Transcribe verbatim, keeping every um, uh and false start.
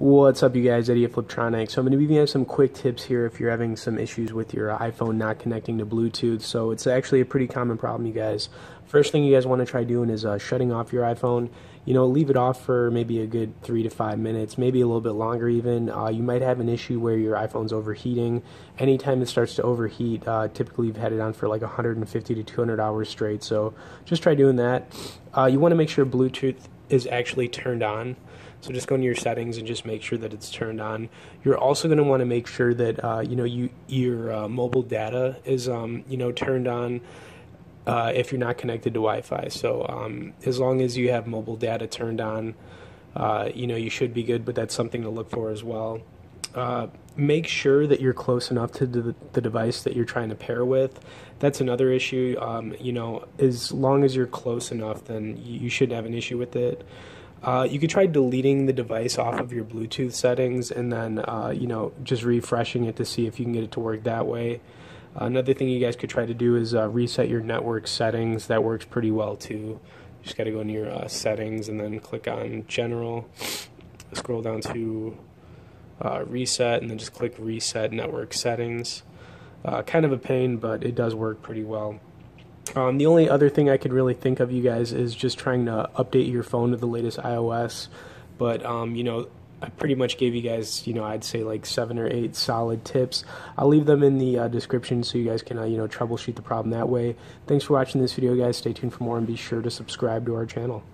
What's up, you guys? Eddie at Fliptroniks. So I'm going to be giving you some quick tips here if you're having some issues with your iPhone not connecting to Bluetooth. So it's actually a pretty common problem, you guys. First thing you guys want to try doing is uh, shutting off your iPhone. You know, leave it off for maybe a good three to five minutes, maybe a little bit longer even. Uh, you might have an issue where your iPhone's overheating. Anytime it starts to overheat, uh, typically you've had it on for like one hundred fifty to two hundred hours straight. So just try doing that. Uh, you want to make sure Bluetooth is actually turned on. So just go into your settings and just make sure that it's turned on. You're also going to want to make sure that uh, you know you your uh, mobile data is um, you know turned on uh, if you're not connected to Wi-Fi. So um, as long as you have mobile data turned on, uh, you know you should be good. But that's something to look for as well. Uh, make sure that you're close enough to the, the device that you're trying to pair with. That's another issue. Um, you know, as long as you're close enough, then you, you shouldn't have an issue with it. Uh, you could try deleting the device off of your Bluetooth settings and then, uh, you know, just refreshing it to see if you can get it to work that way. Uh, another thing you guys could try to do is uh, reset your network settings. That works pretty well, too. You just got to go into your uh, settings and then click on General, scroll down to uh, Reset, and then just click Reset Network Settings. Uh, kind of a pain, but it does work pretty well. Um, the only other thing I could really think of, you guys, is just trying to update your phone to the latest iOS. But, um, you know, I pretty much gave you guys, you know, I'd say like seven or eight solid tips. I'll leave them in the uh, description so you guys can, uh, you know, troubleshoot the problem that way. Thanks for watching this video, guys. Stay tuned for more and be sure to subscribe to our channel.